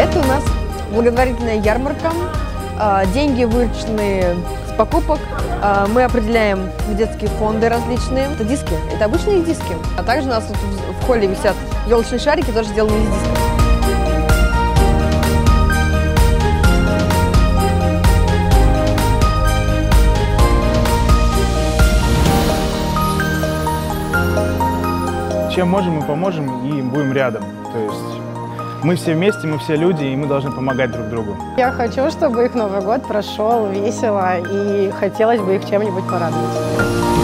Это у нас благотворительная ярмарка. Деньги выручены с покупок. Мы определяем в детские фонды различные. Это диски, это обычные диски. А также у нас тут в холле висят елочные шарики, тоже сделанные из дисков. Чем можем, мы поможем и будем рядом. То есть мы все вместе, мы все люди, и мы должны помогать друг другу. Я хочу, чтобы их Новый год прошел весело, и хотелось бы их чем-нибудь порадовать.